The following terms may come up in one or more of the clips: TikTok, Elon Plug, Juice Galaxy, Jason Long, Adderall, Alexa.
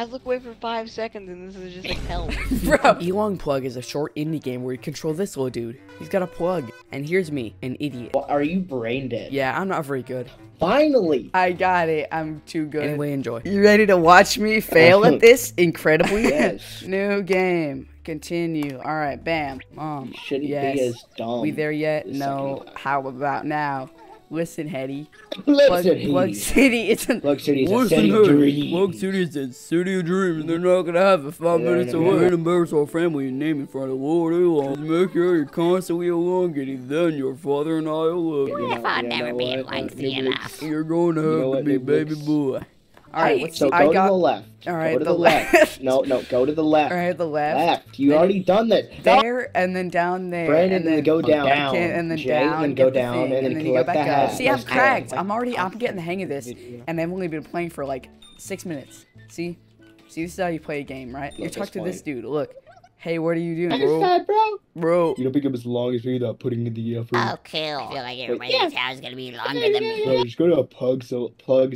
I look away for 5 seconds and this is just like hell. Bro, Elon Plug is a short indie game where you control this little dude. He's got a plug. And here's me, an idiot. Well, are you brain dead? Yeah, I'm not very good. Finally! I got it. I'm too good. Anyway, enjoy. You ready to watch me fail at this? Incredibly? Yes. New game. Continue. All right, bam. Mom. Shouldn't yes. be as dumb. We there yet? No. How about now? Listen, Hetty. Plug City isn't. Plug City is a city dream. Plug City is a city of dreams. They're not gonna have it 5 minutes away. And embarrass our family and name in front of Lord Elon. Make sure you're constantly elongating. Then your father and I will love you. If I'll never be elongated enough. You're going to have to be baby boy. All right, what's so go to the left. All right, go to the left. No, go to the left. All right, the left. You already done that. There and then down there. Brandon, then go down. And then down. And go down. And then you go back up. See, I'm cracked. I'm getting the hang of this, and I've only been playing for like 6 minutes. See, this is how you play a game, right? You talk to this dude. Look. Hey, what are you doing, bro? I'm sad, bro. You don't pick up as long as you're not putting in the effort. Oh, cool. I feel like everybody's house is gonna be longer than me. Bro, just go to a plug, so plug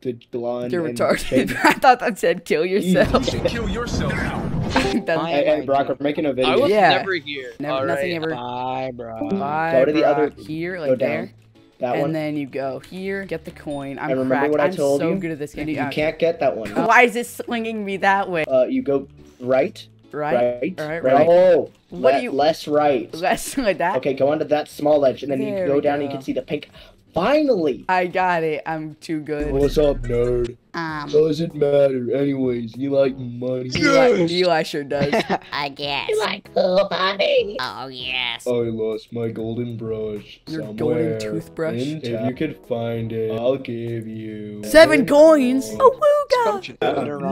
the blonde. You're retarded. I thought that said kill yourself. You should kill yourself now. Hey, Brock, we're making a video. I was never here. No, nothing ever. Bye, bro. Bye. Go to the other here, like there. That and one. Then you go here, get the coin. I'm remember cracked. What I told I'm so you? Good at this game. You can't get that one. Why is this slinging me that way? You go right. Right. Oh, what are you? Less right. Less like that. Okay, go onto that small edge, and then there you go down. And you can see the pink. Finally, I got it. I'm too good. What's up, nerd? Doesn't matter. Anyways, you like money? Yes. Eli sure does. I guess. You like cool money? Oh yes. I lost my golden brush. Your golden toothbrush. If you could find it, I'll give you 7 coins. Oh wooga.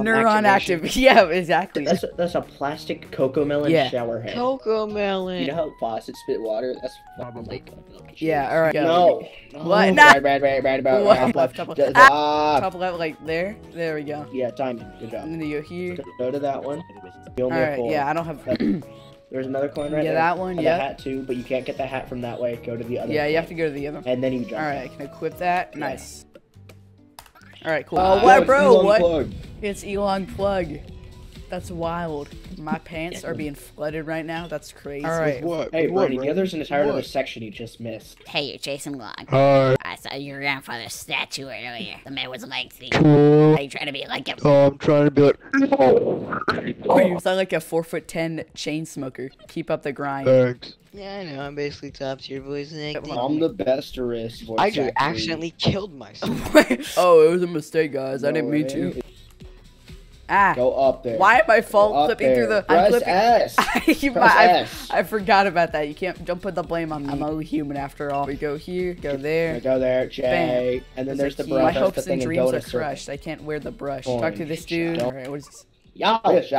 Neuron activation. Yeah, exactly. That's a plastic cocoa melon shower head. Cocoa melon. You know how faucets spit water? That's probably. Yeah. All right. No. What? Right. Top left, like there. There we go. Yeah, timing. Good job. And then you go here. Go to that one. All right. Yeah, I don't have. There's another coin right there. Yeah, that one. Yeah. The hat too, but you can't get the hat from that way. Go to the other. Yeah, you have to go to the other. And then you jump. All right, I can equip that. Nice. All right, cool. Oh, what, bro? What? It's Elon Plug. That's wild. My pants are being flooded right now. That's crazy. All right. What? Hey, Brady, there's an entire other section you just missed. Hey, you're Jason Long. Hi. I saw your grandfather's statue earlier. The man was lengthy. Are you trying to be like him? Oh, I'm trying to be like... Oh, you sound like a 4'10" chain smoker. Keep up the grind. Thanks. Yeah, I know. I'm basically top tier voice in acting. I'm the besterist voice actor. I accidentally killed myself. Oh, it was a mistake, guys. No I didn't mean to. Ah, go up there. Why am I clipping through the? Press S. I forgot about that. You can't. Don't put the blame on me. I'm only human after all. We go here. Go there. Go there. Jay. Bam. And then there's the brush. My hopes and dreams are crushed. I can't wear the brush. Talk to this dude. All right, what is this? Alright, is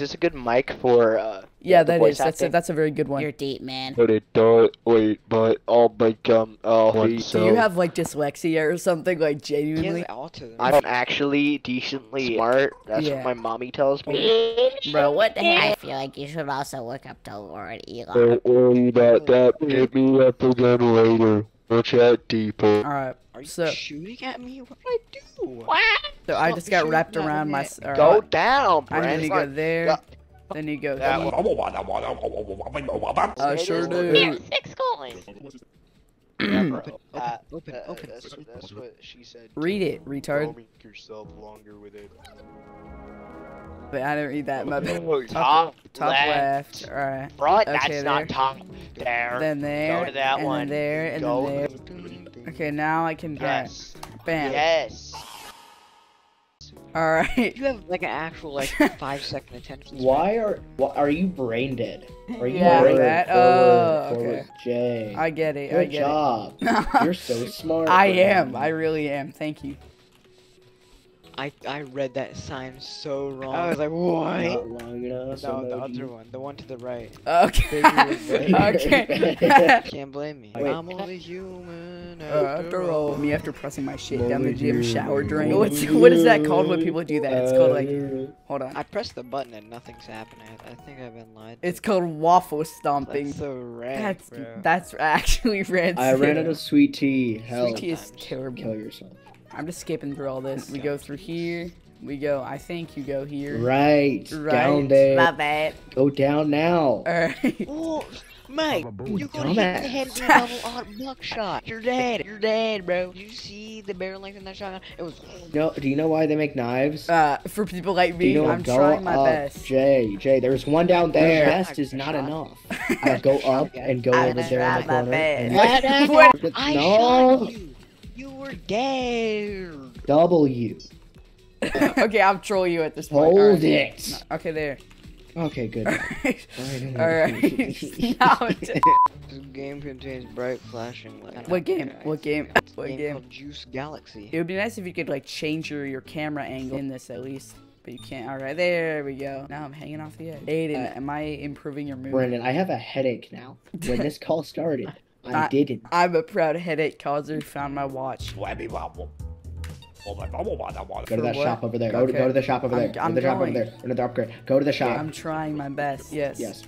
this a good mic for yeah, that is. That's a very good one. You're deep, man. Do you have like dyslexia or something? Like genuinely? He has autism. I'm actually decently smart. That's what my mommy tells me. Bro, what the heck? I feel like you should also look up to Lord Elon. Don't worry about that. Hit me up again later. We'll chat deeper. Alright. Are you shooting at me? What did I do? What? So I just got wrapped around my... Right. Go down, Brandon. I need to go there. Then you go there. I sure do. Here, 6 coins. Open. That's what she said. Read it, retard. Make yourself longer with it. But I didn't read that. My bad. Top left. All right. Right, okay, that's not top. There. Then there. Go to that one. There and then there. Okay, now I can bam. Yes. All right. You have like an actual like 5-second attention span. Why are you brain dead? Are you brain dead? Okay. Jay. I get it. Good job. You're so smart. I am. I really am. Thank you. I read that sign so wrong. I was like, what? Not long enough. No, the other one. The one to the right. Okay. Okay. Can't blame me. Wait. I'm only human after all. Me after pressing my shit down the gym shower drain. What is that called when people do that? It's called like... Hold on. I pressed the button and nothing's happening. I think I've been lied to. It's called waffle stomping. That's so rank, that's actually rancid. I ran out of sweet tea. Hell. Sweet tea is terrible. Kill yourself. I'm just skipping through all this. We go through here. We go, I think you go here. Right. Down there. My bad. Go down now. Alright. Oh, mate, you're gonna hit the head with a double auto buckshot. You're dead. You're dead, bro. Did you see the barrel length in that shotgun? It was... No, do you know why they make knives? For people like me, you know, I'm trying my best. Jay, there's one down there. Best is not enough. I go up and go over there in the corner. I shot you. You were dead. W. Okay, I'll troll you at this point. Hold it. Okay, there. Okay, good. Alright. This game contains bright flashing lights. What game? What game? What game? Called Juice Galaxy. It would be nice if you could, like, change your camera angle in this, at least. But you can't. Alright, there we go. Now I'm hanging off the edge. Aiden, am I improving your mood? Brandon, I have a headache now. When this call started, I didn't. I'm a proud headache causer. Found my watch. Wabby wobble. Go to that shop over there. Go to the shop over there. Go to the shop over there. Another upgrade. Go to the shop. I'm trying my best. Yes. Yes.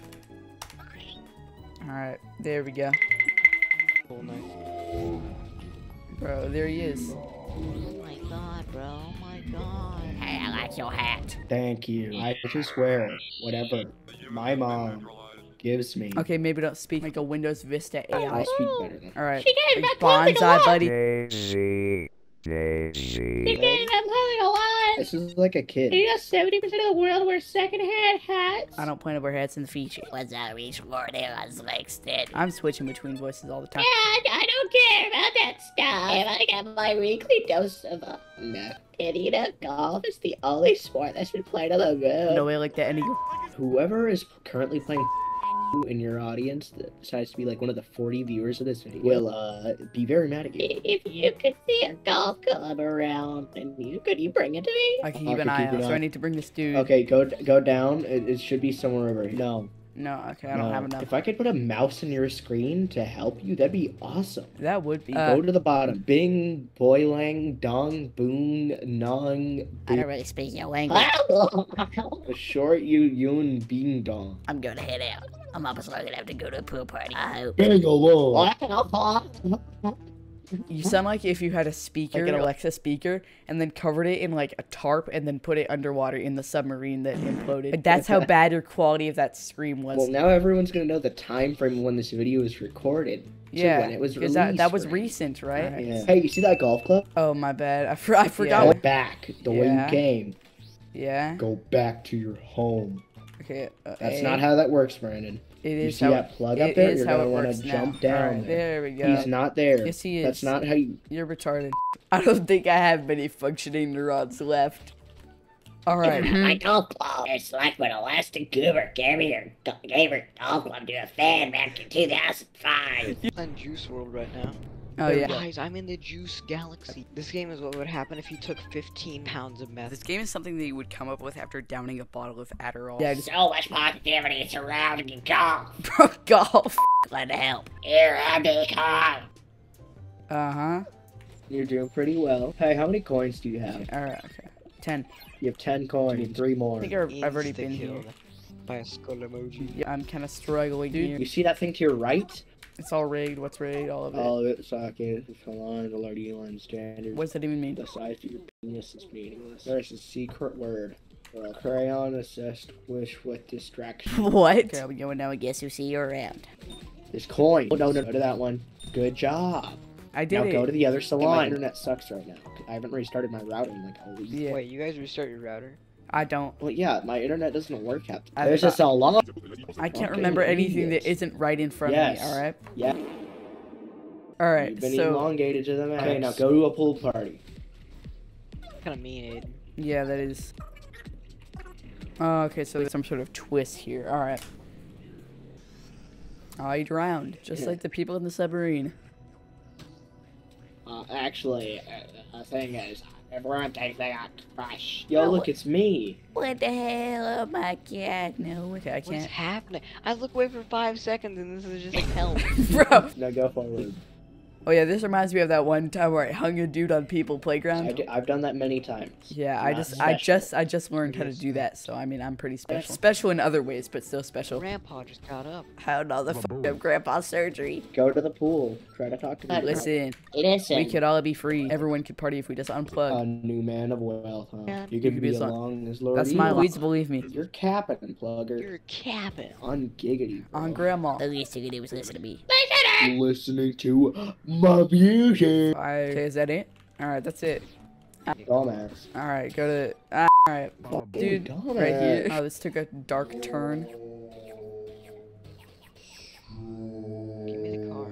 Alright. There we go. Oh, nice. Bro, there he is. Oh my god, bro. Oh my god. Hey, I like your hat. Thank you. I just wear whatever my mom gives me. Okay, maybe don't speak like a Windows Vista AI. I speak better than. Alright. Bonsai buddy. Crazy. This is like a kid. You know, 70% of the world wear secondhand hats. I don't plan to wear hats in the future. What's that reach for? Elon's legs dead. I'm switching between voices all the time. Yeah, I don't care about that stuff. And I got my weekly dose of and you know, golf is the only sport that's been played on the road. No way like that. Whoever is currently playing in your audience that decides to be like one of the 40 viewers of this video will be very mad at you. If you could see a golf club around, then could you bring it to me? I can keep an eye out. So I need to bring this dude. Okay, go down. It should be somewhere over here. No, okay, I don't have enough. If I could put a mouse in your screen to help you, that'd be awesome. That would be. Go to the bottom. Bing, boilang, dong, boon, nong, boom. I don't really speak your language. Short you, yun, bing, dong. I'm gonna head out. I'm almost gonna have to go to a pool party, I hope. You sound like if you had a speaker, like an Alexa speaker, and then covered it in like a tarp and then put it underwater in the submarine that imploded. Like, that's how bad your quality of that scream was. Well, now everyone's gonna know the time frame when this video was recorded. Yeah, when it was released. That was recent, right? Yeah. Hey, you see that golf club? Oh, my bad. I forgot. Go back the way you came. Yeah. Go back to your home. Okay. That's not how that works, Brandon. You see that plug up there? You're gonna want to jump down. Right, there we go. He's not there. Yes, he is. That's not how you. You're retarded. I don't think I have many functioning neurons left. All right. My golf ball. It's like when Elastic Goober gave her golf club to a fan back in 2005. I'm in Juice World right now. Oh yeah. Guys, I'm in the Juice Galaxy. This game is what would happen if you took 15 pounds of meth. This game is something that you would come up with after downing a bottle of Adderall. Yeah, so much positivity surrounding golf. Bro, golf. Glad to help. Here I become. Uh-huh. You're doing pretty well. Hey, how many coins do you have? Alright, okay. 10. You have 10 coins. You need 3 more. I think I've already been here. By a skull emoji. Yeah, I'm kind of struggling here. You see that thing to your right? It's all rigged. What's rigged? All of it. All of it. Socket. It's aligned. Alert Elon standards. What's that even mean? The size of your penis is meaningless. There's a secret word. Well, crayon assessed wish with distraction. What? Okay, I'll be going now. I guess you see you around. This coin. Oh, no. Go to that one. Good job. I did it. Now go to the other salon. My internet sucks right now. I haven't restarted my router in like a week. Yeah. Wait, you guys restart your router? I don't. Well, yeah, my internet doesn't work out. There's just a lot. I can't remember anything that isn't right in front of me, alright? Yeah. Alright, you've been elongated to the max. Okay, now go to a pool party. Kind of mean, Aiden. Yeah, that is. Oh, okay, so there's some sort of twist here. Alright. I drowned, just like the people in the submarine. Actually, the thing is, everyone thinks they got crushed. Yo, look, it's me. What the hell? Oh my god, no. Okay, I can't. What's happening? I look away for 5 seconds and this is just like hell. Bro. Now go forward. Oh yeah, this reminds me of that one time where I hung a dude on People Playground. I've done that many times. Yeah, I just learned how to do that, so I mean I'm pretty special. Special in other ways, but still special. Grandpa just got up. How the fuck up Grandpa's surgery? Go to the pool. Try to talk to me. Listen. We could all be free. Everyone could party if we just unplug. A new man of wealth, huh? Yeah. You could be as long as Lord. That's my leads, believe me. You're capping, Plugger. You're capping. On giggity. Bro. On Grandma. At least you could always listen to me. Listening to my music. Okay, is that it? All right, that's it. Dumbass. All right, go to. All right, dude, dumbass. Right here. Oh, this took a dark turn. Give me the car.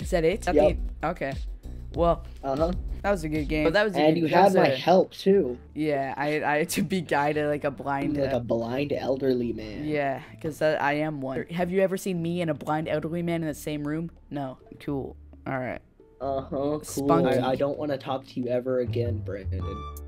Is that it? Yep. Okay. Well. Uh huh. That was a good game. But that was a and good you had my help too. Yeah, I had to be guided like a blind elderly man. Yeah, because I am one. Have you ever seen me and a blind elderly man in the same room? No. Cool. All right. Cool. Spunky. I don't want to talk to you ever again, Brandon.